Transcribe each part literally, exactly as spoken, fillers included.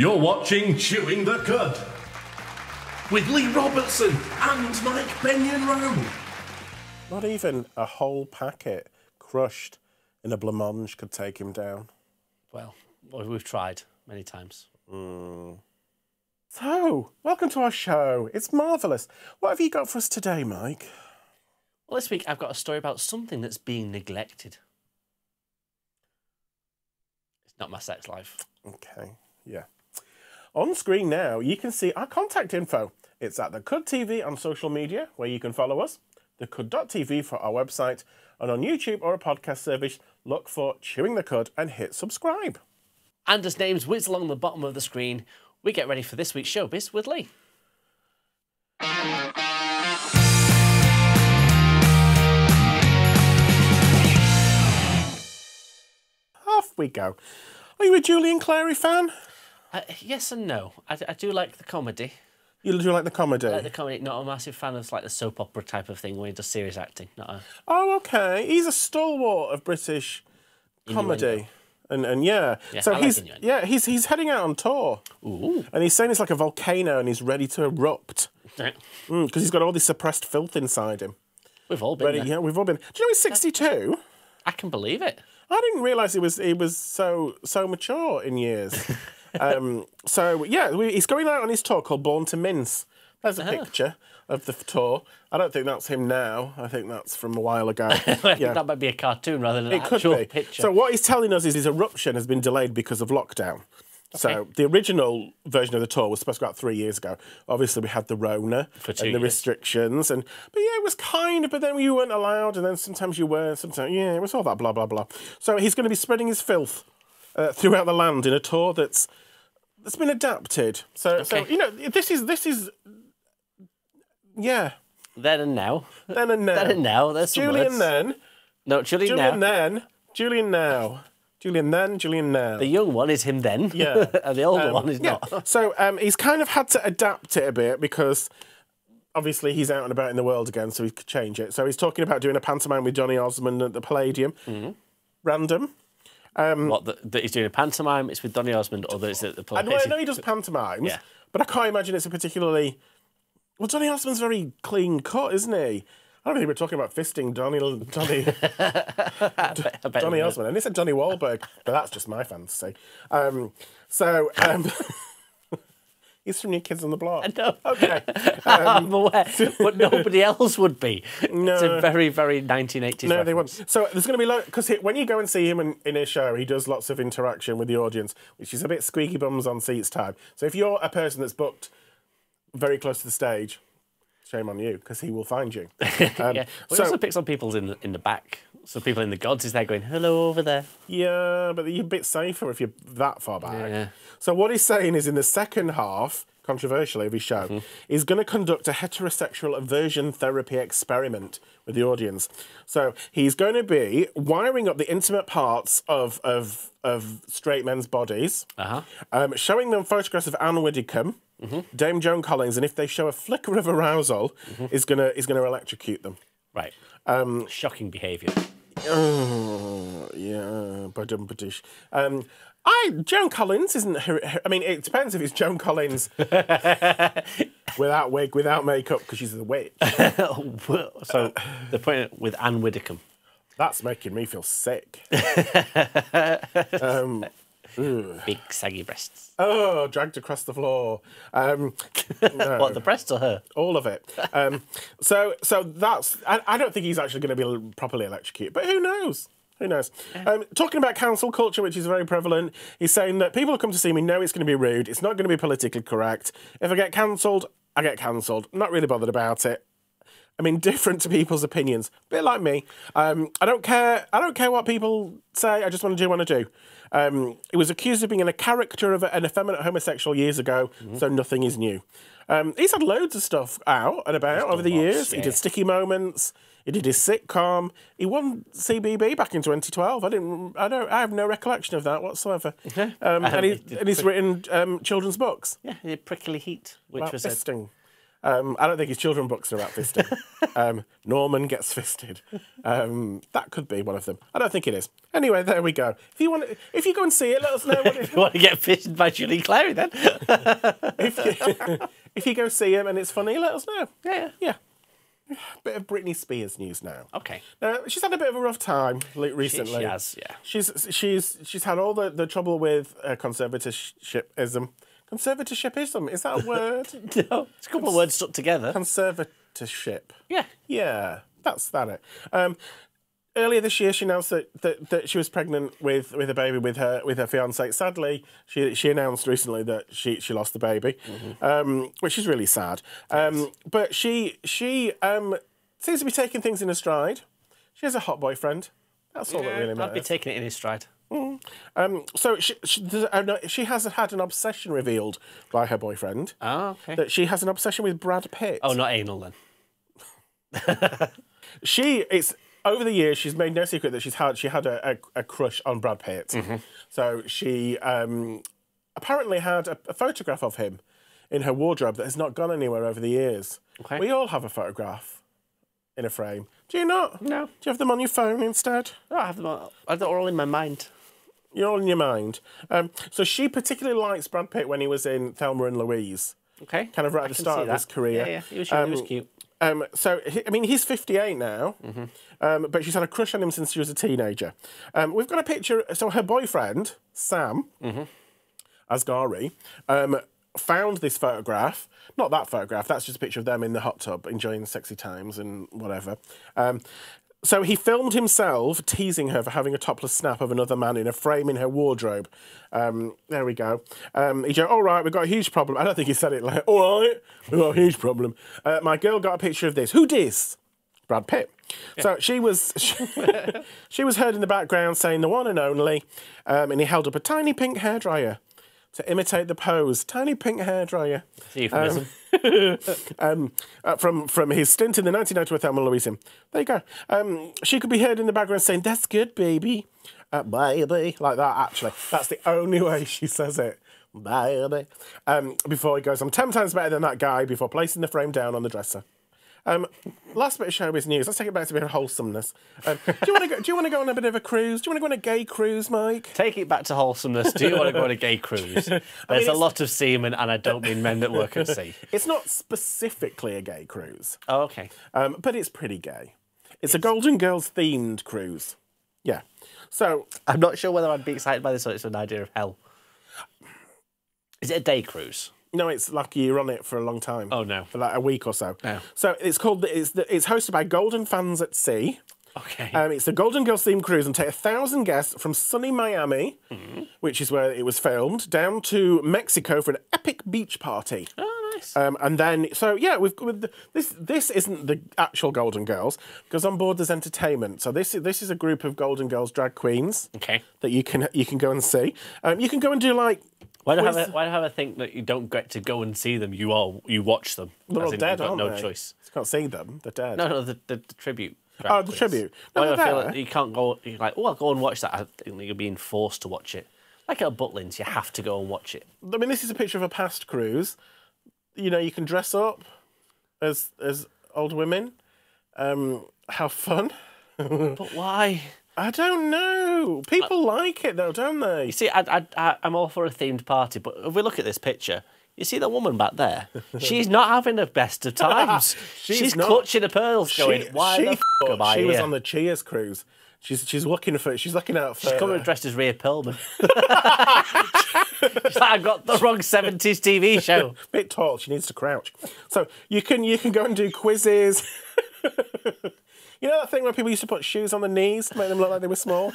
You're watching Chewing the Cud with Lee Robertson and Mike Benyon-Rowe. Not even a whole packet crushed in a blancmange could take him down. Well, we've tried many times. Mm. So, welcome to our show. It's marvellous. What have you got for us today, Mike? Well, this week I've got a story about something that's being neglected. It's not my sex life. Okay, yeah. On screen now, you can see our contact info. It's at The Cud T V on social media, where you can follow us, the cud dot t v for our website, and on YouTube or a podcast service, look for Chewing the Cud and hit subscribe. And as names whiz along the bottom of the screen, we get ready for this week's Showbiz with Lee. Off we go. Are you a Julian Clary fan? Uh, yes and no. I, I do like the comedy. You do like the comedy? I like the comedy. Not a massive fan of like the soap opera type of thing where he does serious acting. Not a... Oh, OK. He's a stalwart of British comedy. Innuendo. And and yeah. yeah so like he's innuendo. Yeah, he's he's heading out on tour. Ooh. And he's saying it's like a volcano and he's ready to erupt. Because mm, he's got all this suppressed filth inside him. We've all been ready, there. Yeah, we've all been. Do you know he's sixty-two? I can believe it. I didn't realise he was he was so so mature in years. um, so, yeah, we, he's going out on his tour called Born to Mince. There's a uh-huh. picture of the tour. I don't think that's him now. I think that's from a while ago. Yeah. That might be a cartoon rather than it an actual could be. Picture. So what he's telling us is his eruption has been delayed because of lockdown. Okay. So the original version of the tour was supposed to go out three years ago. Obviously, we had the Rona For two and the years. restrictions. and But, yeah, it was kind of... But then you weren't allowed, and then sometimes you were. Sometimes, yeah, it was all that blah, blah, blah. So he's going to be spreading his filth Uh, throughout the land in a tour that's that's been adapted. So, okay. so you know, this is this is yeah. Then and now. Then and now. Then and now. There's some Julian words. Then. No, Julian, Julian now. Then. Julian now. Julian then. Julian now. The young one is him then. Yeah. And the older um, one is yeah. not. So um, he's kind of had to adapt it a bit because obviously he's out and about in the world again, so he could change it. So he's talking about doing a pantomime with Donny Osmond at the Palladium. Mm-hmm. Random. Um, what, that, that he's doing a pantomime, it's with Donny Osmond, or that it's at the play? I know, I know he does pantomimes, yeah. but I can't imagine it's a particularly... Well, Donny Osmond's very clean cut, isn't he? I don't think we're talking about fisting Donny... Donny, Donny, Donny Osmond. And he said Donny Wahlberg, but that's just my fantasy. Um, so... Um, He's from New Kids on the Block. I know. Okay. Um, I'm aware, but nobody else would be. No. It's a very, very nineteen eighties No, reference. They won't. So there's going to be... Because when you go and see him in, in his show, he does lots of interaction with the audience, which is a bit squeaky bums on seats time. So if you're a person that's booked very close to the stage, shame on you, because he will find you. Um, yeah. Well, so, he also picks on people in the, in the back. So people in the gods is there going, hello over there. Yeah, but you're a bit safer if you're that far back. Yeah. So what he's saying is in the second half, controversially, of his show, mm-hmm. he's going to conduct a heterosexual aversion therapy experiment with the audience. So he's going to be wiring up the intimate parts of, of, of straight men's bodies, uh-huh. um, showing them photographs of Anne Widdicombe, mm-hmm. Dame Joan Collins, and if they show a flicker of arousal, mm-hmm. is going to is going to electrocute them. Right. Um, Shocking behaviour. Oh, yeah, ba-dum-ba-dish. Um, I, Joan Collins isn't... Her, her, I mean, it depends if it's Joan Collins without wig, without makeup, because she's the witch. So they're putting it with Anne Widdicombe. That's making me feel sick. um, Big saggy breasts. Oh, dragged across the floor. Um, no. What, the breasts or her? All of it. Um, so, so that's. I, I don't think he's actually going to be properly electrocuted, but who knows? Who knows? Um, talking about cancel culture, which is very prevalent, he's saying that people who come to see me know it's going to be rude. It's not going to be politically correct. If I get cancelled, I get cancelled. Not really bothered about it. I'm indifferent to people's opinions. A bit like me. Um, I don't care. I don't care what people say. I just want to do what I do. Um, it was accused of being in a character of an effeminate homosexual years ago, mm-hmm. so nothing is new. Um, he's had loads of stuff out and about over the lots, years. Yeah. He did Sticky Moments. He did his sitcom. He won C B B back in twenty twelve. I didn't. I don't. I have no recollection of that whatsoever. um, and, he, and he's written um, children's books. Yeah, he did Prickly Heat, which well, was a... Um, I don't think his children's books are about fisting. um, Norman gets fisted. Um, that could be one of them. I don't think it is. Anyway, there we go. If you want, if you go and see it, let us know. What if you want to get fisted by Julian Clary, then. if, you, if you go see him and it's funny, let us know. Yeah, yeah. yeah. Bit of Britney Spears news now. Okay. Now, she's had a bit of a rough time recently. She, she has. Yeah. She's she's she's had all the the trouble with uh, conservatishism. Conservatishism, is that a word? No, it's a couple Cons of words stuck together. Conservatorship. Yeah. Yeah, that's that it. Um, earlier this year, she announced that, that, that she was pregnant with, with a baby with her with her fiancé. Sadly, she she announced recently that she, she lost the baby, mm-hmm. um, which is really sad. Um, yes. But she, she um, seems to be taking things in her stride. She has a hot boyfriend. That's all yeah, that really matters. I'd be taking it in his stride. Mm. Um, so she, she, she has had an obsession revealed by her boyfriend. Oh, okay. That she has an obsession with Brad Pitt. Oh, not anal then. she it's over the years she's made no secret that she's had she had a, a, a crush on Brad Pitt. Mm-hmm. So she um, apparently had a, a photograph of him in her wardrobe that has not gone anywhere over the years. Okay. We all have a photograph in a frame. Do you not? No. Do you have them on your phone instead? No, I have them all. They're all in my mind. You're all in your mind. Um, so she particularly likes Brad Pitt when he was in Thelma and Louise. Okay. Kind of right at the start of his career. Yeah, yeah. He was, um, he was cute. Um, so, he, I mean, he's fifty-eight now, mm-hmm. um, but she's had a crush on him since she was a teenager. Um, we've got a picture. So her boyfriend, Sam mm-hmm. Asgari, um, found this photograph. Not that photograph. That's just a picture of them in the hot tub enjoying sexy times and whatever. Um, So he filmed himself teasing her for having a topless snap of another man in a frame in her wardrobe. Um, there we go. Um, he joked, all right, we've got a huge problem. I don't think he said it like, all right, we've got a huge problem. Uh, my girl got a picture of this. Who dis? Brad Pitt. Yeah. So she was she, she was heard in the background saying the one and only, um, and he held up a tiny pink hairdryer to imitate the pose. Tiny pink hairdryer. Um, um, uh, from from his stint in the nineteen ninety with Thelma and Louise. There you go. Um, she could be heard in the background saying, that's good, baby. Uh, baby. Like that, actually. That's the only way she says it. Baby. Um, before he goes, I'm ten times better than that guy, before placing the frame down on the dresser. Um, last bit of showbiz news. Let's take it back to a bit of wholesomeness. Um, do you want to go? Do you want to go on a bit of a cruise? Do you want to go on a gay cruise, Mike? Take it back to wholesomeness. Do you want to go on a gay cruise? There's I mean, a lot of seamen, and I don't mean men that work at sea. It's not specifically a gay cruise. Oh, okay. Um, but it's pretty gay. It's, it's a Golden Girls themed cruise. Yeah. So I'm not sure whether I'd be excited by this or it's an idea of hell. Is it a day cruise? No, it's like you're on it for a long time. Oh, no. For like a week or so. No. So it's called, it's, the, it's hosted by Golden Fans at Sea. Okay. Um, it's the Golden Girls themed cruise and take a thousand guests from sunny Miami, mm-hmm. which is where it was filmed, down to Mexico for an epic beach party. Oh, nice. Um, and then, so yeah, we've, with the, this this isn't the actual Golden Girls, because on board there's entertainment. So this, this is a group of Golden Girls drag queens okay. that you can, you can go and see. Um, you can go and do like... Why do, have a, why do I have a think that you don't get to go and see them? You all you watch them. They're all dead, aren't they? You've got no choice. You can't see them. They're dead. No, no, the, the, the tribute. Oh, the tribute. No, why do I feel like you can't go? You're like, oh, I'll go and watch that. I think you're being forced to watch it. Like at Butlins, you have to go and watch it. I mean, this is a picture of a past cruise. You know, you can dress up as as old women, um, have fun. But why? I don't know. People uh, like it, though, don't they? You see, I, I, I, I'm all for a themed party, but if we look at this picture, you see that woman back there? She's not having the best of times. she's she's clutching her pearls she, going, why she, the f*** am I She here? was on the Cheers cruise. She's she's looking for she's looking out for. She's coming dressed as Rhea Perlman. She's like, I got the wrong seventies T V show. A bit tall. She needs to crouch. So you can you can go and do quizzes. You know that thing where people used to put shoes on the knees to make them look like they were small?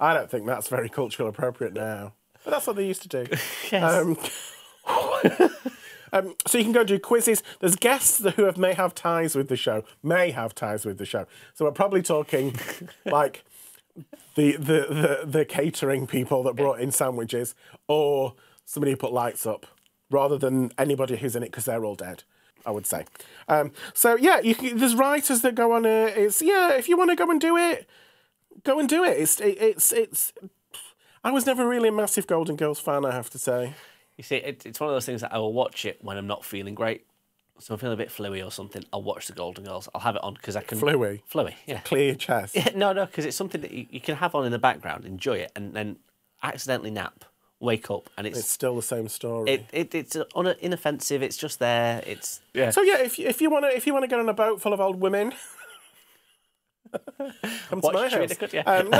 I don't think that's very culturally appropriate now. But that's what they used to do. Yes. Um, um, so you can go do quizzes. There's guests who have, may have ties with the show. May have ties with the show. So we're probably talking like the, the, the, the catering people that brought in sandwiches or somebody who put lights up rather than anybody who's in it because they're all dead. I would say. Um, so, yeah, you can, there's writers that go on a... It's, yeah, if you want to go and do it, go and do it. It's, it, it's, it's... I was never really a massive Golden Girls fan, I have to say. You see, it, it's one of those things that I will watch it when I'm not feeling great. So I'm feeling a bit fluey or something, I'll watch the Golden Girls. I'll have it on because I can... Fluey? Fluey, yeah. Clear your chest. Yeah, no, no, because it's something that you, you can have on in the background, enjoy it, and then accidentally nap, wake up, and it's... It's still the same story. It, it, it's un inoffensive, it's just there, it's... Yeah. So, yeah, if, if you want to if you want to get on a boat full of old women... Come to my house. Good, yeah. um,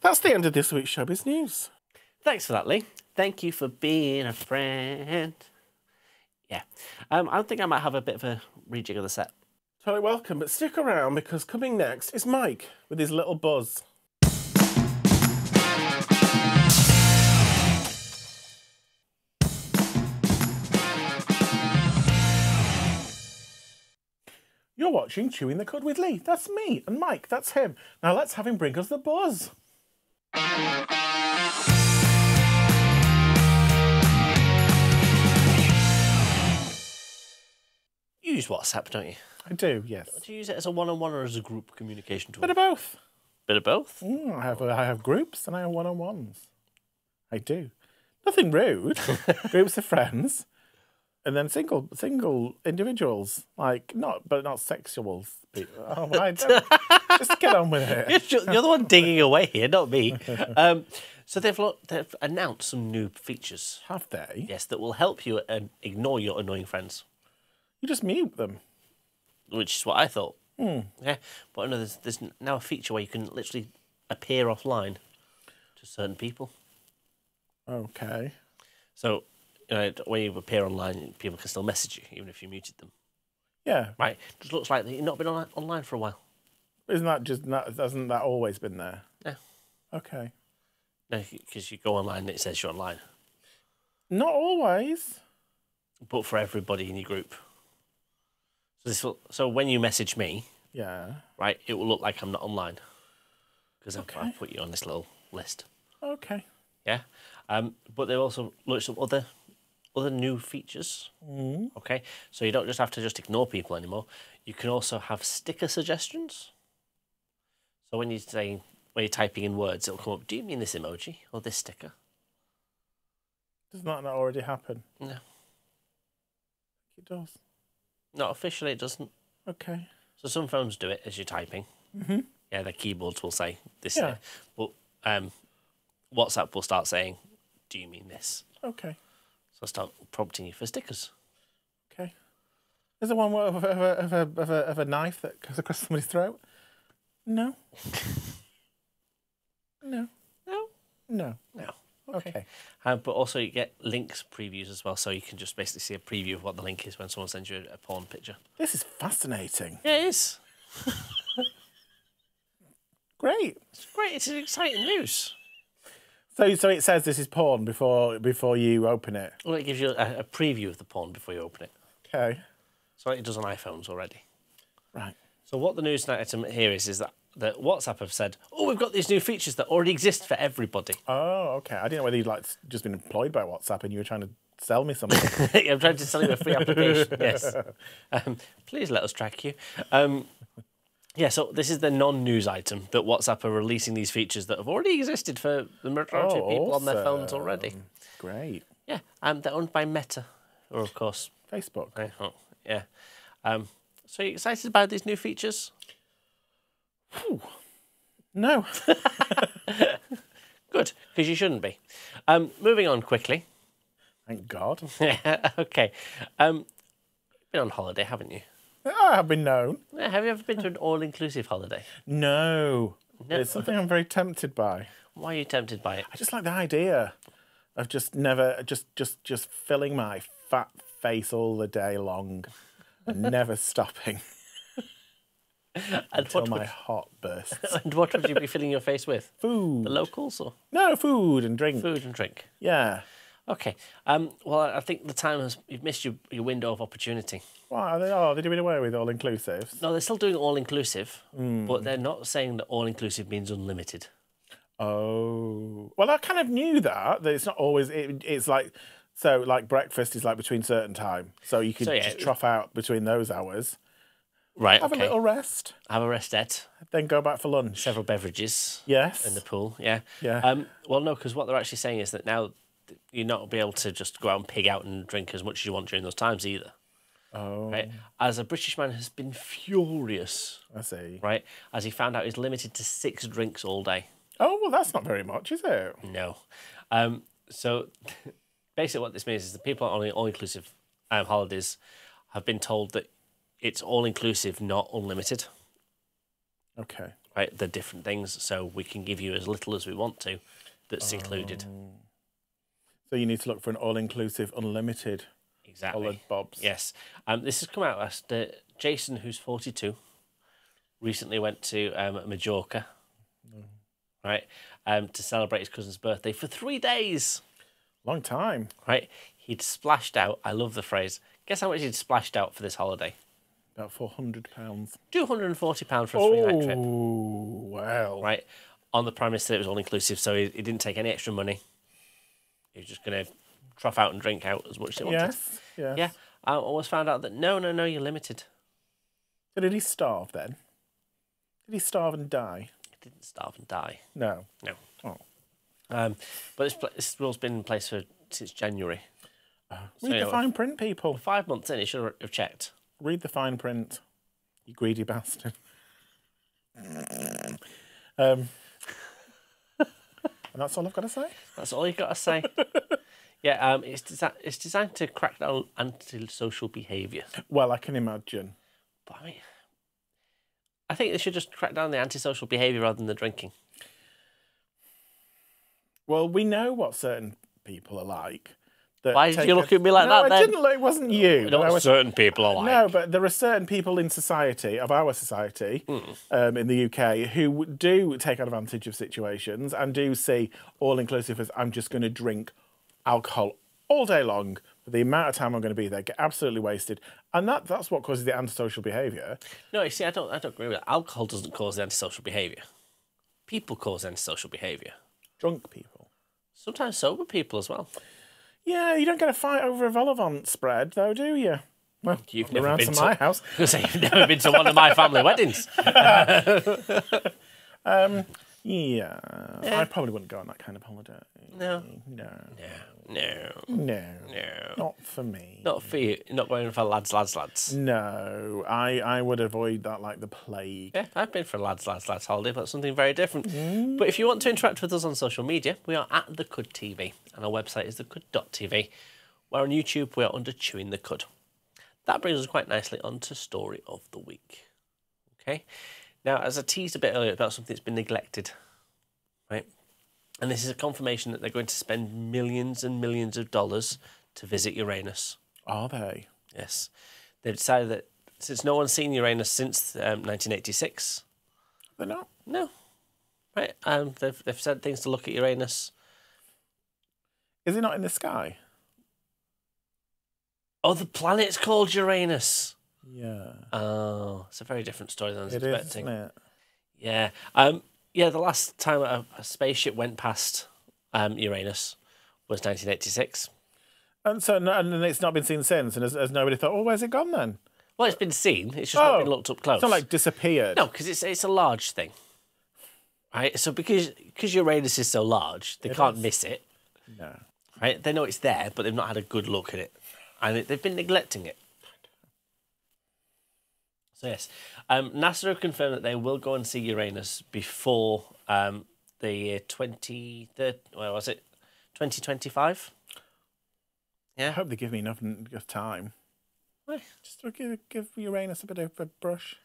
That's the end of this week's Showbiz News. Thanks for that, Lee. Thank you for being a friend. Yeah. Um, I think I might have a bit of a rejig of the set. Totally welcome, but stick around because coming next is Mike with his little buzz. You're watching Chewing the Cud with Lee. That's me, and Mike, that's him. Now let's have him bring us the buzz. You use WhatsApp, don't you? I do, yes. Do you use it as a one-on-one or as a group communication tool? Bit of both. Bit of both? Mm, I have I have groups and I have one-on-ones. I do. Nothing rude. Groups of friends. And then single single individuals. Like, not, but not sexual people. Oh, I don't, just get on with it. You're, you're the one digging away here, not me. Um, so they've, they've announced some new features. Have they? Yes, that will help you um, ignore your annoying friends. You just mute them. Which is what I thought. Mm. Yeah, but no, there's, there's now a feature where you can literally appear offline to certain people. Okay. So, you know, when you appear online, people can still message you, even if you muted them. Yeah. Right. Just looks like you've not been on, online for a while. Isn't that just, not, hasn't that always been there? No. Okay. No, because you go online and it says you're online. Not always. But for everybody in your group. So, this will, so when you message me, yeah, right, it will look like I'm not online because okay. I've put you on this little list. Okay. Yeah, um, but they've also looked at other other new features. Mm. Okay, so you don't just have to just ignore people anymore. You can also have sticker suggestions. So when you say when you're typing in words, it'll come up. Do you mean this emoji or this sticker? Does that not already happen? No. It does. Not officially, it doesn't. Okay. So some phones do it as you're typing. Mm-hmm. Yeah, their keyboards will say this. Yeah. But um, WhatsApp will start saying, "Do you mean this?" Okay. So I'll start prompting you for stickers. Okay. There's the one of a, of a, of a, of a knife that goes across somebody's throat. No. No. No. No. No. Okay. Okay. Um, but also you get links previews as well, so you can just basically see a preview of what the link is when someone sends you a porn picture. This is fascinating. Yeah, it is. Great. It's great. It's exciting news. So, so it says this is porn before before you open it. Well, it gives you a, a preview of the porn before you open it. Okay. So it does on iPhones already. Right. So what the news item here is is that. That WhatsApp have said, oh, we've got these new features that already exist for everybody. Oh, okay. I didn't know whether you'd like just been employed by WhatsApp and you were trying to sell me something. I'm trying to sell you a free application. Yes. Um, please let us track you. Um, yeah. So this is the non-news item that WhatsApp are releasing these features that have already existed for the majority oh, of people awesome. on their phones already. Great. Yeah. Um, they're owned by Meta, or of course Facebook. Uh-huh. Yeah. Um, so are you excited about these new features? Whew. No. Good, because you shouldn't be. Um, moving on quickly. Thank God. Yeah, okay. Um, you've been on holiday, haven't you? I have been known. Yeah, have you ever been to an all-inclusive holiday? No. No. It's something I'm very tempted by. Why are you tempted by it? I just like the idea of just never, just, just, just filling my fat face all the day long and never stopping. And until what would, my heart bursts. And what would you be filling your face with? Food. The locals or? No, food and drink. Food and drink. Yeah. Okay. Um, well, I think the time has... You've missed your, your window of opportunity. Why? Are they, oh, they're doing away with all-inclusive? No, they're still doing all-inclusive, mm. but they're not saying that all-inclusive means unlimited. Oh. Well, I kind of knew that, that it's not always... It, it's like... So, like, breakfast is, like, between certain time. So you could so, yeah, just trough out between those hours. Right, Have okay. a little rest. Have a restette. Then go back for lunch. Several beverages. Yes. In the pool, yeah. Yeah. Um, well, no, because what they're actually saying is that now you're not be able to just go out and pig out and drink as much as you want during those times either. Oh. Right? As a British man has been furious. I see. Right? As he found out he's limited to six drinks all day. Oh, well, that's not very much, is it? No. Um, so basically what this means is the people on all-inclusive um, holidays have been told that it's all-inclusive, not unlimited. Okay. Right? They're different things, so we can give you as little as we want to that's oh. included. So you need to look for an all-inclusive unlimited. Exactly. Olive Bob's. Yes. Um, this has come out last. Uh, Jason, who's forty-two, recently went to um, Majorca, mm. right, um, to celebrate his cousin's birthday for three days. Long time. Right. He'd splashed out. I love the phrase. Guess how much he'd splashed out for this holiday? About four hundred pounds. two hundred and forty pounds for a oh, three-night trip. Oh, wow. Right. On the Prime Minister, it was all-inclusive, so he, he didn't take any extra money. He was just going to trough out and drink out as much as they wanted. Yes, yes. Yeah, I always found out that, no, no, no, you're limited. So did he starve then? Did he starve and die? He didn't starve and die. No? No. Oh. Um, but this, this rule's been in place for since January. Uh, so read the know, fine print, people. Five months in, it should have checked. Read the fine print, you greedy bastard. um, and that's all I've got to say? That's all you've got to say. Yeah, um, it's desi it's designed to crack down on antisocial behaviour. Well, I can imagine. But I mean, I think they should just crack down on the antisocial behaviour rather than the drinking. Well, we know what certain people are like. That Why did you look a... at me like no, that? No, I didn't. Look, it wasn't you. No, what was... certain people are like. No, but there are certain people in society, of our society, mm. um, in the U K, who do take advantage of situations and do see all inclusive as I'm just going to drink alcohol all day long for the amount of time I'm going to be there, get absolutely wasted, and that that's what causes the antisocial behaviour. No, you see, I don't, I don't agree with that. Alcohol doesn't cause the antisocial behaviour. People cause antisocial behaviour. Drunk people. Sometimes sober people as well. Yeah, you don't get a fight over a Vol-au-vent spread, though, do you? Well, you've never around been to, to my house. Say, you've never been to one of my family weddings. um. Yeah, yeah, I probably wouldn't go on that kind of holiday. No. No. No. No. No. No. Not for me. Not for you. Not going for lads, lads, lads. No, I, I would avoid that like the plague. Yeah, I've been for a lads, lads, lads holiday, but something very different. Mm. But if you want to interact with us on social media, we are at The Cud T V, and our website is the cud dot t v. We're on YouTube, we are under Chewing the Cud. That brings us quite nicely onto Story of the Week. Okay. Now, as I teased a bit earlier about something that's been neglected, right? And this is a confirmation that they're going to spend millions and millions of dollars to visit Uranus. Are they? Yes. They've decided that since no one's seen Uranus since um, nineteen eighty-six... They're not? No. Right? Um, they've, they've said things to look at Uranus. Is it not in the sky? Oh, the planet's called Uranus. Yeah. Oh, it's a very different story than I was it expecting. Is, isn't it? Yeah. Um, yeah, the last time a, a spaceship went past um, Uranus was nineteen eighty-six. And so no, and it's not been seen since, and has, has nobody thought, oh, where's it gone then? Well, it's been seen, it's just oh, not been looked up close. It's not like disappeared. No, because it's, it's a large thing. Right? So because, because Uranus is so large, they it can't is. miss it. No. Right? They know it's there, but they've not had a good look at it. And it, they've been neglecting it. So yes, um, NASA have confirmed that they will go and see Uranus before um, the year twenty thirty. Where was it? Twenty twenty five. Yeah. I hope they give me enough time. What? Just to give, give Uranus a bit of a brush.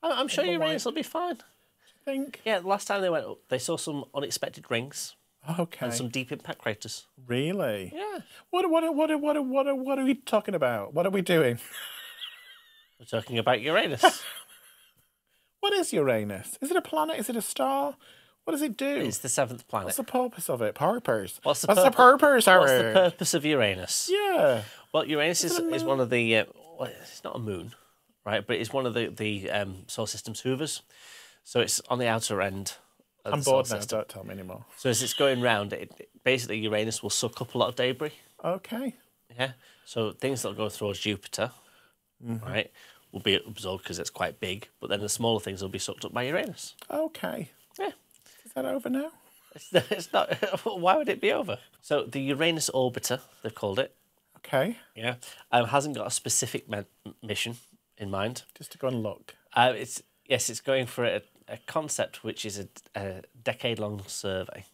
I'm, I'm sure Uranus will be fine. I think. Yeah. The last time they went, they saw some unexpected rings. Okay. And some deep impact craters. Really? Yeah. What? What? What? What? What? What are we talking about? What are we doing? We're talking about Uranus. What is Uranus? Is it a planet? Is it a star? What does it do? It's the seventh planet. What's the purpose of it? Purpose. What's the, What's pur the purpose? Harry? What's the purpose of Uranus? Yeah. Well, Uranus is, is one of the. Uh, well, it's not a moon, right? But it's one of the the um, solar system's hoovers, so it's on the outer end. Of I'm the bored now. System. Don't tell me anymore. So as it's going round, it, it, basically Uranus will suck up a lot of debris. Okay. Yeah. So things that'll go towards Jupiter. Mm-hmm. Right, will be absorbed because it's quite big, but then the smaller things will be sucked up by Uranus. Okay. Yeah. Is that over now? It's, it's not. Why would it be over? So the Uranus orbiter, they've called it, Okay. Yeah. Um, hasn't got a specific mission in mind. Just to go and look. Uh, it's yes, it's going for a, a concept which is a, a decade-long survey.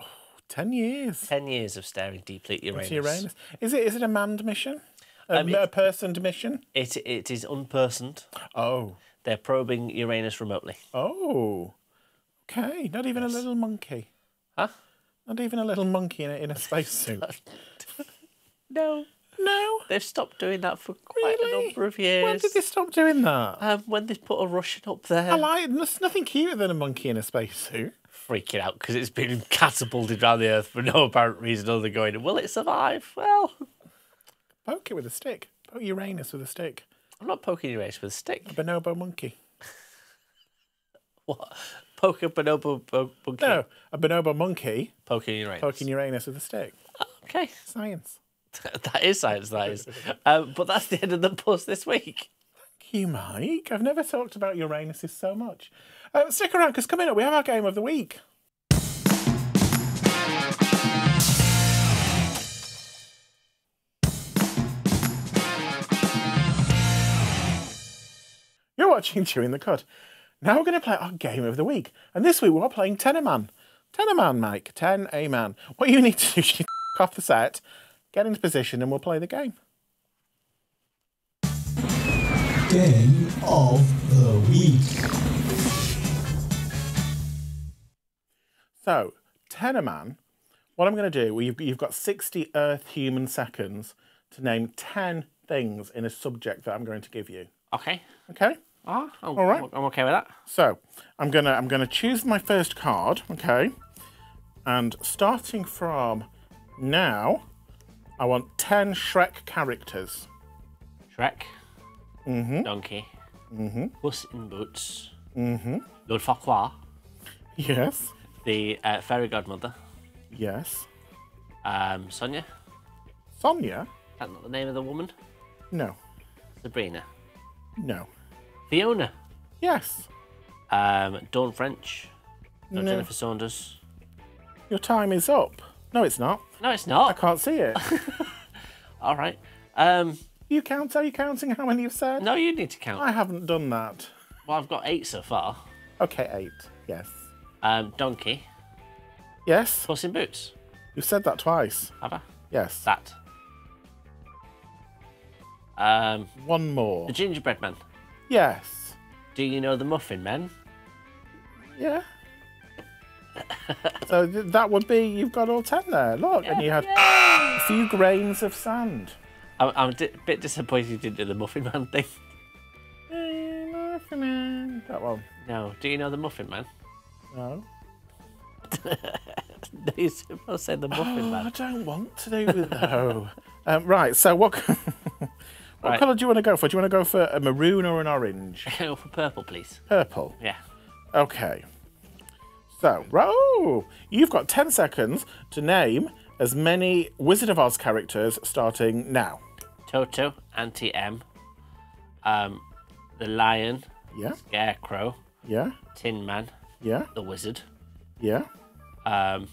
Oh, ten years. Ten years of staring deeply at Uranus. Uranus. Is it? Is it a manned mission? A, um, a personed mission? It it is unpersoned. Oh. They're probing Uranus remotely. Oh. Okay. Not even yes. a little monkey. Huh? Not even a little monkey in a, in a spacesuit. No. No? They've stopped doing that for quite really? a number of years. When did they stop doing that? Um, when they put a Russian up there. I like, there's nothing cuter than a monkey in a spacesuit. Freaking out because it's been catapulted around the Earth for no apparent reason other than going, will it survive? Well... Poke it with a stick. Poke Uranus with a stick. I'm not poking Uranus with a stick. A bonobo monkey. What? Poke a bonobo monkey? No, a bonobo monkey. Poking Uranus. Poking Uranus with a stick. Okay. Science. That is science, that is. um, but that's the end of the buzz this week. Thank you, Mike. I've never talked about Uranus so much. Um, stick around, because coming up, we have our Game of the Week. You're watching Chewing the Cud. Now we're going to play our Game of the Week. And this week we're playing Ten-A-Man. Ten-A-Man, Mike. Ten-A-Man. What you need to do is off the set, get into position, and we'll play the game. Game of the Week. So, Ten-A-Man. What I'm going to do, well, you've, you've got sixty Earth human seconds to name ten things in a subject that I'm going to give you. Okay. Okay. Ah, oh, all right. I'm okay with that. So, I'm gonna I'm gonna choose my first card. Okay. And starting from now, I want ten Shrek characters. Shrek. Mhm. Donkey. Mhm. Puss in Boots. Mhm. Lord Farquaad. Yes. The uh, fairy godmother. Yes. Um, Sonia. Sonia. Is that not the name of the woman? No. Sabrina. No. Fiona. Yes. Um, Dawn French. No, no. Jennifer Saunders. Your time is up. No, it's not. No, it's not. I can't see it. All right. Um, you count? Are you counting how many you've said? No, you need to count. I haven't done that. Well, I've got eight so far. Okay, eight. Yes. Um, Donkey. Yes. Puss in Boots. You've said that twice. Have I? Yes. That. Um, One more. The Gingerbread Man. Yes. Do you know the Muffin Men? Yeah. So that would be, you've got all ten there. Look, yeah, and you have yeah. a few grains of sand. I'm, I'm a bit disappointed you didn't do the Muffin Man thing. Hey, Muffin Man. That one. No. Do you know the Muffin Man? No. You're supposed to say the Muffin oh, Man. I don't want to do with though. Um, right, so what, what right. colour do you want to go for? Do you want to go for a maroon or an orange? Go for purple, please. Purple? Yeah. Okay. So, oh, you've got ten seconds to name as many Wizard of Oz characters starting now. Toto, Auntie Em, um, the Lion, yeah. Scarecrow, yeah. Tin Man, yeah. the Wizard, yeah. um,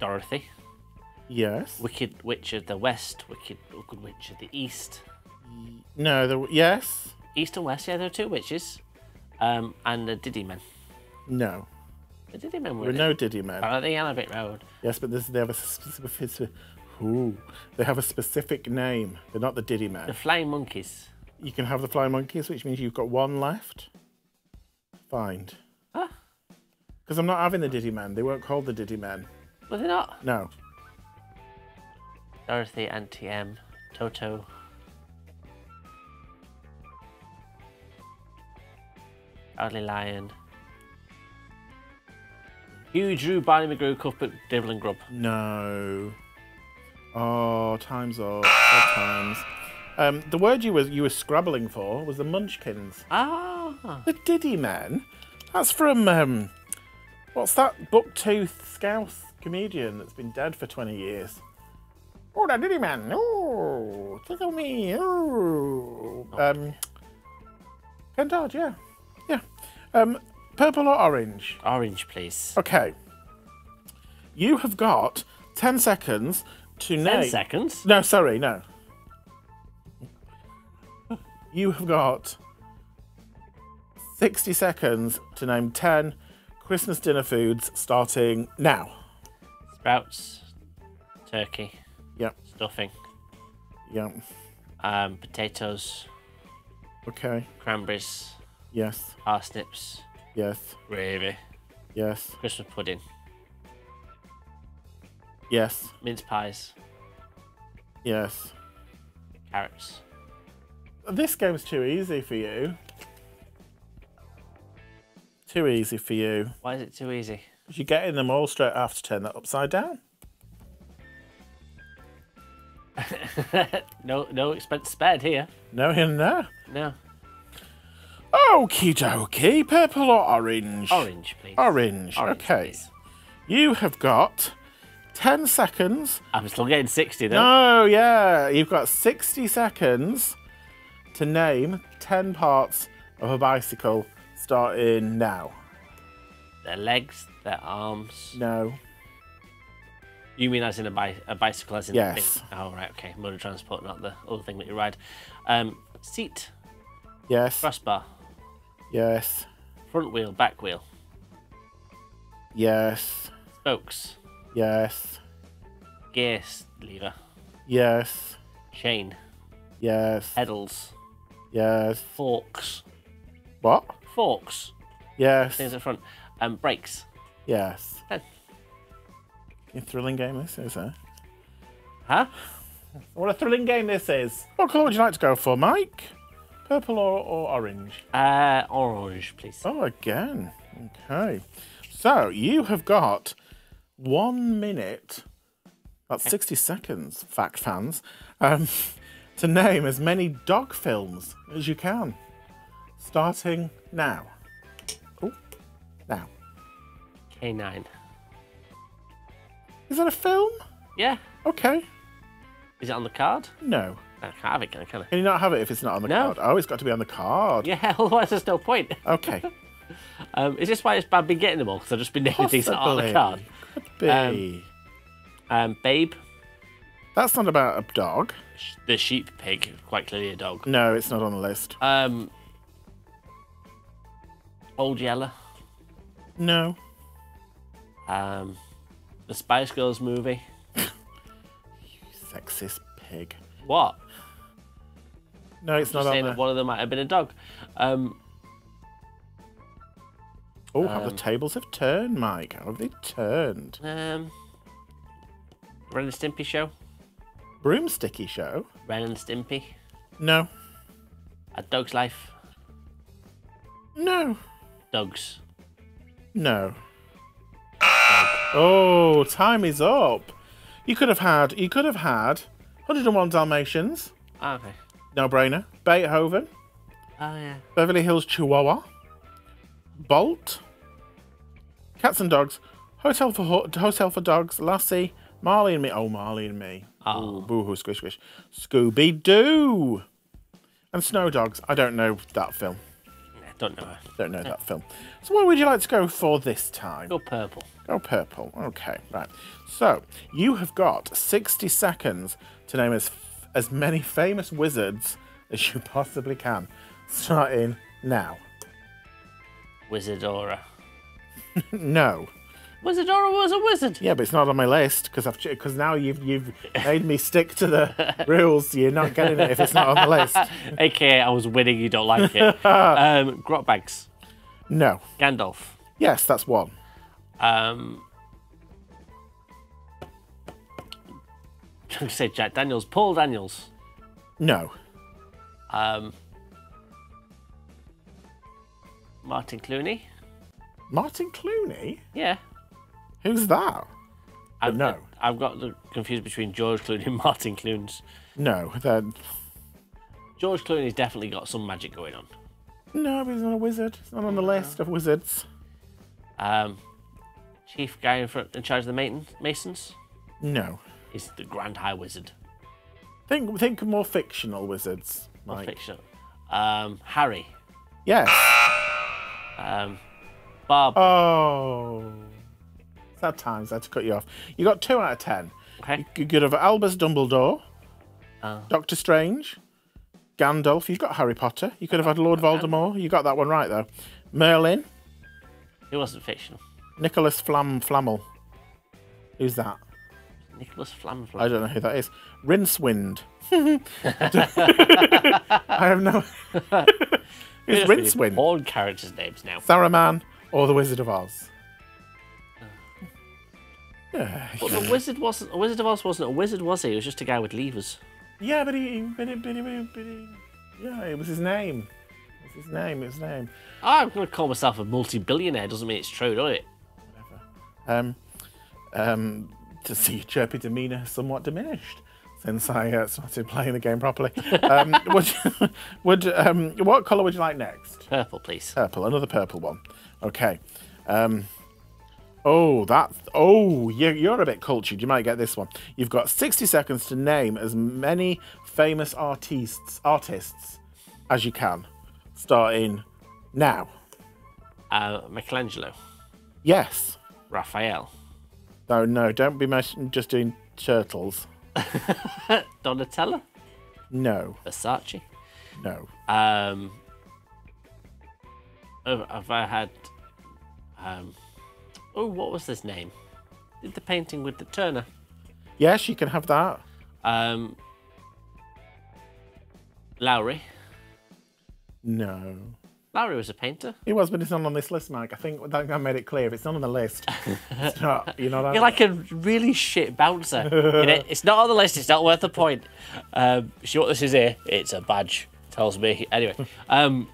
Dorothy. Yes. Wicked Witch of the West, Wicked Wicked Witch of the East. No, the yes. East and West, yeah, there are two witches. Um, and the Diddy Men. No. The Diddy Men were There were no Diddy Men. Oh, the Alabit Road. Yes, but this, they have a specific. Ooh, they have a specific name. They're not the Diddy Men. The Flying Monkeys. You can have the Flying Monkeys, which means you've got one left. Find. Huh? Because I'm not having the Diddy Men. They weren't called the Diddy Men. Were they not? No. Dorothy, Auntie Em, Toto. Ugly Lion. Hugh, Drew, Barney, McGrew, Cuthbert, Dibble and Grub. No. Oh, time's up. Bad times. Um, the word you were, you were scrabbling for was the Munchkins. Ah. The Diddy Men? That's from, um, what's that buck-toothed Scouse comedian that's been dead for twenty years? Oh, that Diddy Man! Oh, tickle me! Oh, um, Ken Dodd, yeah, yeah. Um, purple or orange? Orange, please. Okay. You have got ten seconds to name. Ten seconds? No, sorry, no. You have got sixty seconds to name ten Christmas dinner foods starting now. Sprouts, turkey, yep. Stuffing, yep. Um, potatoes, okay. Cranberries, yes. Parsnips, yes. Gravy, yes. Christmas pudding, yes. Mince pies, yes. Carrots. This game's too easy for you. Too easy for you. Why is it too easy? You're getting them all straight after turn that upside down. no, no expense spared here. No, here, no. No. Okie dokie. Purple or orange? Orange, please. Orange. Orange, okay. Please. You have got ten seconds. I'm still getting sixty though. No, yeah. You've got sixty seconds to name ten parts of a bicycle. Starting now. Their legs, their arms. No. You mean as in a, bi a bicycle, as in yes. the thing? Oh, right, okay. Mode of transport, not the other thing that you ride. Um, seat. Yes. Crossbar. Yes. Front wheel, back wheel. Yes. Spokes. Yes. Gear lever. Yes. Chain. Yes. Pedals. Yes. Forks. What? Forks. Yes. Things at front. And um, brakes. Yes. Oh. A thrilling game this is, huh? Huh? What a thrilling game this is. What colour would you like to go for, Mike? Purple or, or orange? Uh, orange, please. Oh, again. Okay. So, you have got one minute, that's okay. sixty seconds, fact fans, um, to name as many dog films as you can. Starting now. Oh, now. K nine. Is that a film? Yeah. Okay. Is it on the card? No. I can't have it, can I? Can I? Can you not have it if it's not on the no. card? Oh, it's got to be on the card. Yeah, otherwise there's no point. Okay. um, is this why it's bad been getting them all? Because I've just been naming these that aren't on the card. Could be. Um, um, Babe. That's not about a dog. The sheep pig, quite clearly a dog. No, it's not on the list. Um... Old Yeller. No. Um, the Spice Girls movie. You sexist pig. What? No, it's I'm not on there. One of them might have been a dog. Um, oh, how um, the tables have turned, Mike. How have they turned? Um, Ren and Stimpy show. Broomsticky show. Ren and Stimpy. No. A Dog's Life. No. Dogs. No. Dog. Oh, time is up. You could have had, you could have had one oh one Dalmatians. Oh, okay. No brainer. Beethoven. Oh, yeah. Beverly Hills Chihuahua. Bolt. Cats and Dogs. Hotel for ho Hotel for Dogs. Lassie. Marley and Me. Oh, Marley and Me. Oh. Ooh, boo-hoo, squish, squish. Scooby-Doo. And Snow Dogs. I don't know that film. Don't know her. Don't know no. that film. So what would you like to go for this time? Go purple. Go purple. Okay, right. So you have got sixty seconds to name as as many famous wizards as you possibly can. Starting now. Wizardora. No. Wizardora was a wizard. Yeah, but it's not on my list because I've because now you've you've made me stick to the rules. You're not getting it if it's not on the list. A K A I was winning. You don't like it. um, Grot bags. No. Gandalf. Yes, that's one. Um, I'm going to say Jack Daniels. Paul Daniels. No. Um, Martin Clooney. Martin Clooney. Yeah. Who's that? I've, no. I've got confused between George Clooney and Martin Clunes. No, they're... George Clooney's definitely got some magic going on. No, but he's not a wizard. He's not on the no. list of wizards. Um, Chief guy in, front, in charge of the Masons? No. He's the Grand High Wizard. Think think more fictional wizards, Mike. More fictional. Um, Harry. Yes. Um, Bob. Oh... Sad times, I had to cut you off. You got two out of ten. Okay. You could have Albus Dumbledore, oh. Doctor Strange, Gandalf. You've got Harry Potter. You could have had Lord Voldemort. You got that one right, though. Merlin. It wasn't fictional. Nicholas Flam Flamel. Who's that? Nicholas Flam Flamel. I don't know who that is. Rincewind. I have no... It's Rincewind. All characters' names now. Saruman or the Wizard of Oz. Yeah. But the wizard wasn't. The Wizard of Oz wasn't a wizard, was he? He was just a guy with levers. Yeah, but he. But he, but he, but he yeah, it was his name. It was his name. It was his name. I'm gonna call myself a multi-billionaire. Doesn't mean it's true, does it? Whatever. Um, um, to see your chirpy demeanour somewhat diminished since I uh, started playing the game properly. Um, would you, would um, what colour would you like next? Purple, please. Purple. Another purple one. Okay. Um. Oh, that's... Oh, you're a bit cultured. You might get this one. You've got sixty seconds to name as many famous artists artists as you can, starting now. Uh, Michelangelo. Yes. Raphael. No, no, don't be just doing turtles. Donatello? No. Versace? No. Um, have I had... Um, Oh, what was his name? Did the painting with the Turner? Yes, you can have that. Um, Lowry. No. Lowry was a painter. He was, but it's not on this list, Mike. I think that made it clear. If it's not on the list, it's not. You know that. You're like a really shit bouncer. You know, it's not on the list. It's not worth a point. Um, see what this is here? It's a badge. Tells me anyway. Um,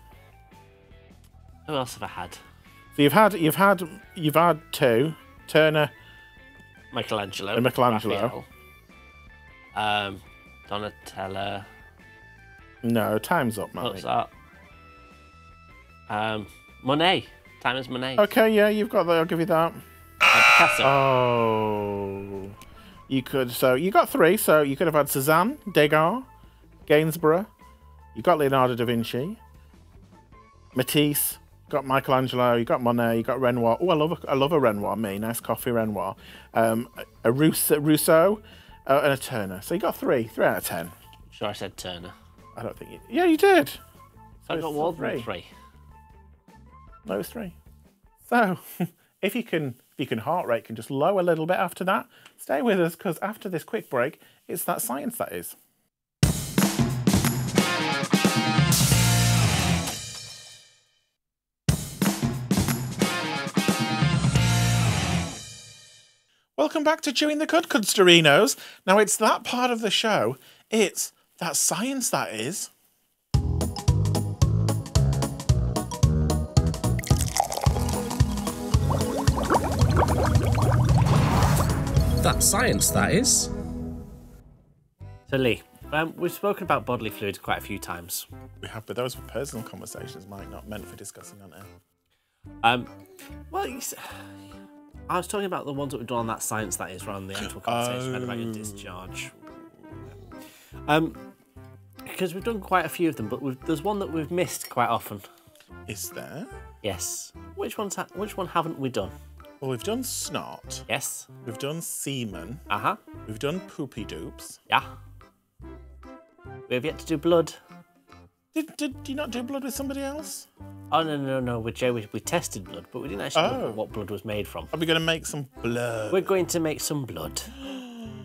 who else have I had? So you've had you've had you've had two. Turner, Michelangelo, and Michelangelo, Raphael, um, Donatello. No, time's up, man. What's that? Um, Monet. Time is Monet. Okay, yeah, you've got that. I'll give you that. Picasso. Oh, you could. So you got three. So you could have had Cezanne, Degas, Gainsborough. You got Leonardo da Vinci, Matisse. Got Michelangelo, you got Monet, you got Renoir. Oh, I love a, I love a Renoir, me. Nice coffee, Renoir. Um, a Rousseau, Rousseau uh, and a Turner. So you got three, three out of ten. Sure, I said Turner. I don't think you... Yeah, you did. So I got Waldron three. No, it's three. So if you can, if you can heart rate can just lower a little bit after that, stay with us, because after this quick break, it's that science that is. Welcome back to Chewing the Cud, Cudsterinos. Now it's that part of the show. It's that science that is. That science that is. So Lee, um, we've spoken about bodily fluids quite a few times. We have, but those were personal conversations, Mike, not meant for discussing on air. Um, well, you said... I was talking about the ones that we've done on that science that is, rather than the actual conversation oh. about your discharge. Um, because we've done quite a few of them, but we've, there's one that we've missed quite often. Is there? Yes. Which one's ha which one haven't we done? Well, we've done snot. Yes. We've done semen. Uh huh. We've done poopy doops. Yeah. We have yet to do blood. Did, did, did you not do blood with somebody else? Oh, no, no, no, with Joe, we, we tested blood, but we didn't actually oh. know what blood was made from. Are we going to make some blood? We're going to make some blood.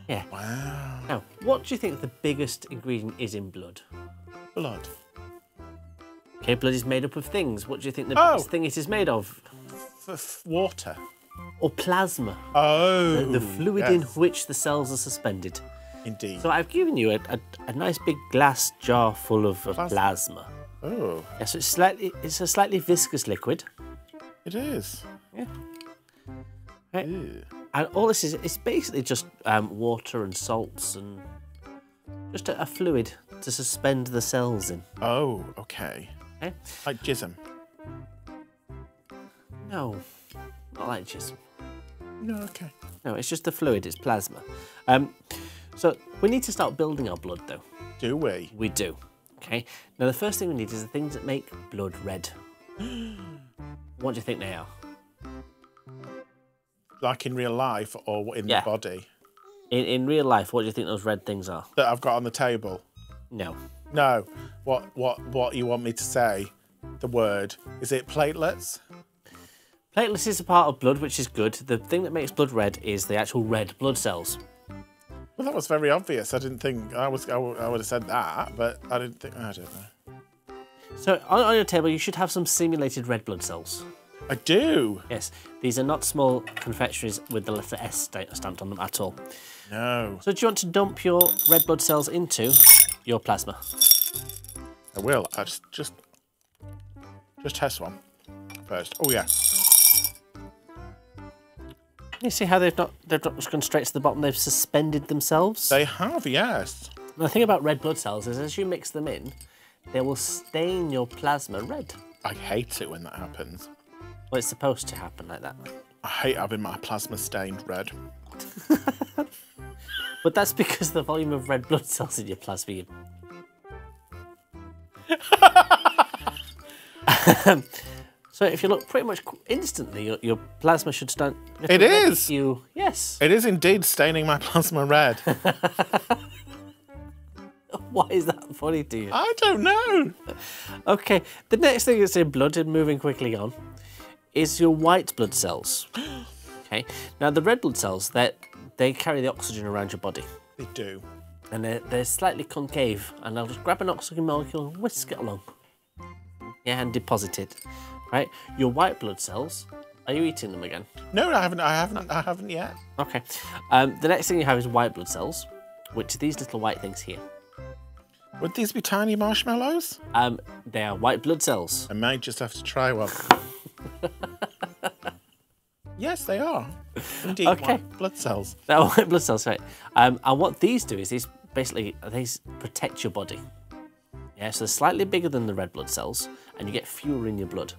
Yeah. Wow. Now, what do you think the biggest ingredient is in blood? Blood. Okay, blood is made up of things. What do you think the oh. biggest thing it is made of? F water. Or plasma. Oh. The, the fluid yes. in which the cells are suspended. Indeed. So I've given you a, a, a nice big glass jar full of plasma. plasma. Oh. Yeah, so it's slightly it's a slightly viscous liquid. It is. Yeah. Right. Ew. And all this is it's basically just um, water and salts and just a, a fluid to suspend the cells in. Oh, okay. Okay. Like jism. No, not like jism. No, okay. No, it's just the fluid. It's plasma. Um, so we need to start building our blood, though. Do we? We do. Okay. Now the first thing we need is the things that make blood red. What do you think they are? Like in real life or in yeah. the body? In in real life, what do you think those red things are? That I've got on the table. No. No. What, what, what you want me to say? The word. Is it platelets? Platelets is a part of blood, which is good. The thing that makes blood red is the actual red blood cells. Well, that was very obvious. I didn't think... I was. I, I would have said that, but I didn't think... I don't know. So, on, on your table, you should have some simulated red blood cells. I do? Yes. These are not small confectionaries with the letter S stamped on them at all. No. So, do you want to dump your red blood cells into your plasma? I will. I just... Just, just test one first. Oh, yeah. You see how they've not, they've not just gone straight to the bottom, they've suspended themselves? They have, yes. And the thing about red blood cells is as you mix them in, they will stain your plasma red. I hate it when that happens. Well, it's supposed to happen like that. I hate having my plasma stained red. But that's because the volume of red blood cells in your plasma... You... So if you look, pretty much instantly, your, your plasma should start. It is. You, yes. It is indeed staining my plasma red. Why is that funny to you? I don't know. Okay, the next thing that's in blood, and moving quickly on, is your white blood cells. Okay. Now the red blood cells, they they carry the oxygen around your body. They do. And they're, they're slightly concave, and they'll just grab an oxygen molecule and whisk it along. Yeah, and deposit it. Right, your white blood cells. Are you eating them again? No, I haven't. I haven't. I haven't yet. Okay. Um, the next thing you have is white blood cells, which are these little white things here. Would these be tiny marshmallows? Um, they are white blood cells. I might just have to try one. Yes, they are. Indeed, okay. White blood cells. They're white blood cells, right? Um, and what these do is these basically these protect your body. Yeah, so they're slightly bigger than the red blood cells, and you get fewer in your blood.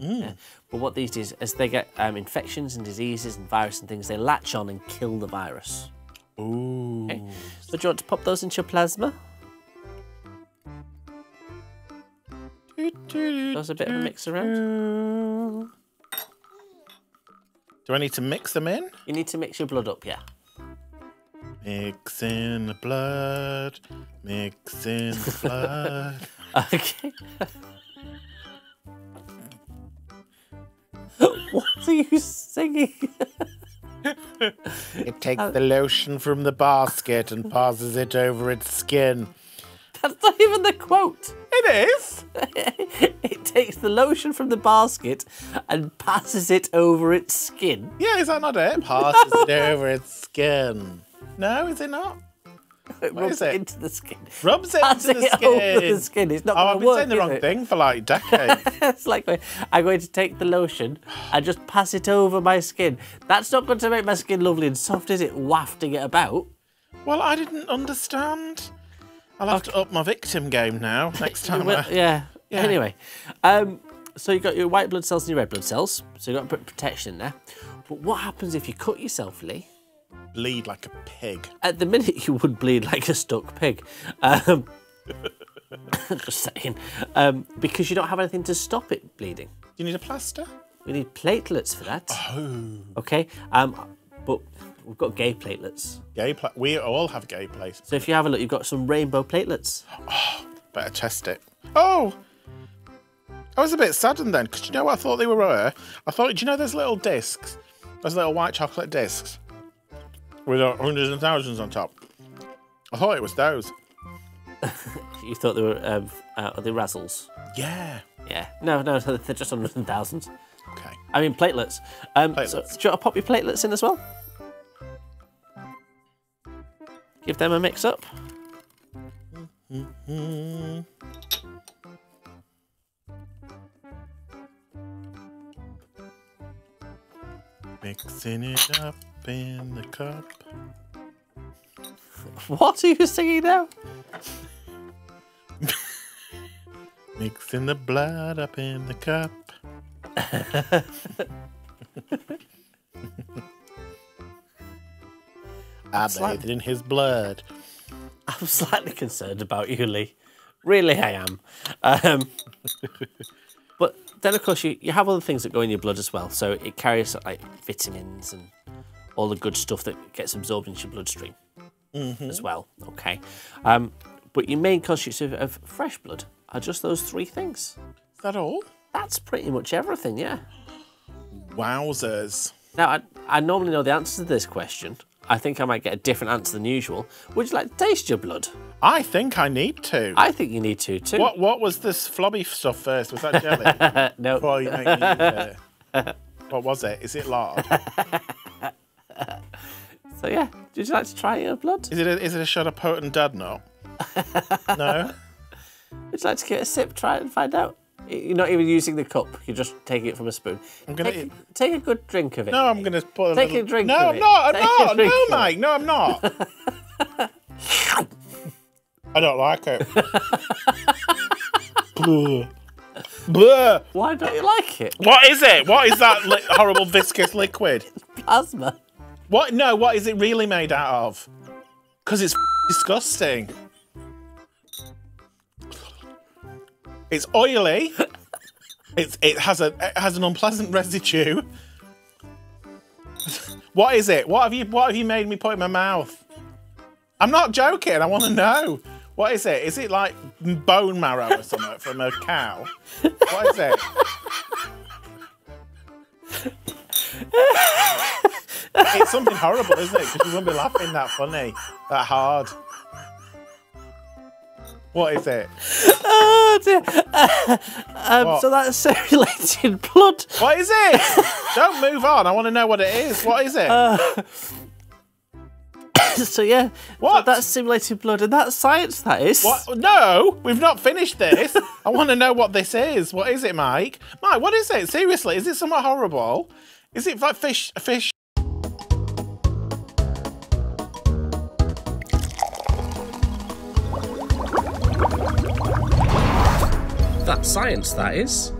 Mm. Yeah. But what these do is, as they get um, infections and diseases and virus and things, they latch on and kill the virus. Ooh. Okay. So do you want to pop those into your plasma? Those a bit of a mix around. Do I need to mix them in? You need to mix your blood up, yeah. Mixing the blood, mixing the blood. Okay. What are you singing? It takes the lotion from the basket and passes it over its skin. That's not even the quote. It is. It takes the lotion from the basket and passes it over its skin. Yeah, is that not it? Passes no. it over its skin. No, is it not? It what rubs is it? into the skin. Rubs it Pass into the, it skin. Over the skin. It's not oh, I've been work, saying the wrong it? thing for like decades. It's like I'm going to take the lotion and just pass it over my skin. That's not going to make my skin lovely and soft, is it? Wafting it about. Well, I didn't understand. I'll have okay. to up my victim game now next time. Well, I... yeah. yeah. Anyway, um, so you've got your white blood cells and your red blood cells. So you've got a bit of protection in there. But what happens if you cut yourself, Lee? Bleed like a pig. At the minute, you would bleed like a stuck pig. Um, just saying. Um, because you don't have anything to stop it bleeding. Do you need a plaster? We need platelets for that. Oh. Okay. Um, but we've got gay platelets. Gay pla We all have gay platelets. So if you have a look, you've got some rainbow platelets. Oh, better test it. Oh! I was a bit saddened then, because you know what I thought they were? I thought, do you know those little discs? Those little white chocolate discs? With hundreds and thousands on top. I thought it was those. You thought they were um, uh, the Razzles? Yeah. Yeah. No, no, they're just hundreds and thousands. Okay. I mean platelets. Um, platelets. So, do you want to pop your platelets in as well? Give them a mix up. Mm-hmm. Mixing it up. In the cup. What are you singing now? Mixing the blood up in the cup. I bathed in his blood. I'm slightly concerned about you, Lee. Really, I am. Um, but then, of course, you, you have other things that go in your blood as well. So it carries like vitamins and all the good stuff that gets absorbed into your bloodstream mm-hmm. as well. Okay, um, But your main constitutes of, of fresh blood are just those three things. Is that all? That's pretty much everything, yeah. Wowzers. Now, I, I normally know the answer to this question. I think I might get a different answer than usual. Would you like to taste your blood? I think I need to. I think you need to, too. What What was this flobby stuff first? Was that jelly? No. Before you make me, what was it? Is it lard? So, yeah. Would you like to try your blood? Is it a, is it a shot of potent dad nut? No? Would you like to give it a sip? Try it and find out. You're not even using the cup. You're just taking it from a spoon. I'm gonna take, take a good drink of it. No, I'm going to pour a take little... a drink no, of I'm it. Not, take not. A drink no, I'm not. No, Mike. No, I'm not. I don't like it. Blah. Blah. Why don't you like it? What is it? What is that li horrible viscous liquid? It's plasma. What? No, what is it really made out of? Because it's disgusting. It's oily. It's, it has a it has an unpleasant residue. What is it? What have you What have you made me put in my mouth? I'm not joking. I want to know. What is it? Is it like bone marrow or something from a cow? What is it? It's something horrible, isn't it? Because you wouldn't be laughing that funny, that hard. What is it? Oh dear. Uh, um, so that's circulating blood. What is it? Don't move on. I want to know what it is. What is it? Uh, so yeah. What? So that's simulated blood, and that's science. That is. What? No, we've not finished this. I want to know what this is. What is it, Mike? Mike, what is it? Seriously, is it somewhat horrible? Is it like fish? Fish? That's science, that is.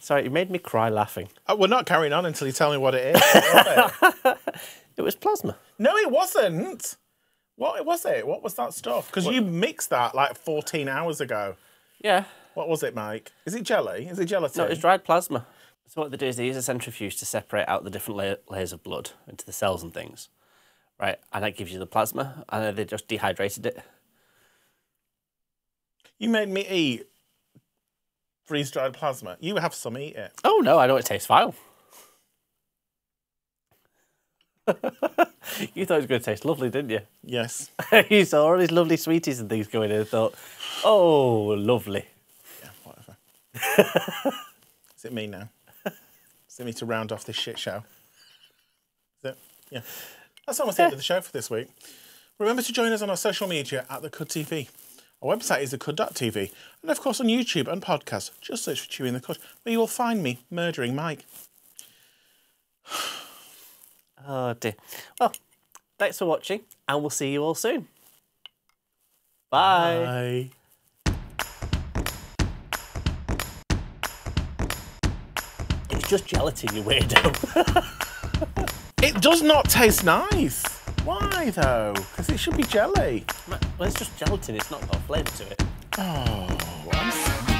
Sorry, you made me cry laughing. Oh, we're not carrying on until you tell me what it is. What was it? It was plasma. No, it wasn't. What was it? What was that stuff? Because you mixed that like fourteen hours ago. Yeah. What was it, Mike? Is it jelly? Is it gelatin? No, it's dried plasma. So what they do is they use a centrifuge to separate out the different la layers of blood into the cells and things. Right, and that gives you the plasma, and then they just dehydrated it. You made me eat freeze-dried plasma. You have some, eat it. Oh, no, I know it tastes foul. You thought it was going to taste lovely, didn't you? Yes. You saw all these lovely sweeties and things going in and thought, oh, lovely. Yeah, whatever. Is it me now? Is it me to round off this shit show? Is it? Yeah. That's almost the end of the show for this week. Remember to join us on our social media at The Cud T V. Our website is the cud dot T V, and of course on YouTube and podcasts, just search for Chewing the Cud, where you will find me murdering Mike. Oh dear. Well, thanks for watching, and we'll see you all soon. Bye. Bye. It's just gelatin, you weirdo. It does not taste nice. Why though? Because it should be jelly. Well, it's just gelatin. It's not got flavour to it. Oh, I'm sorry.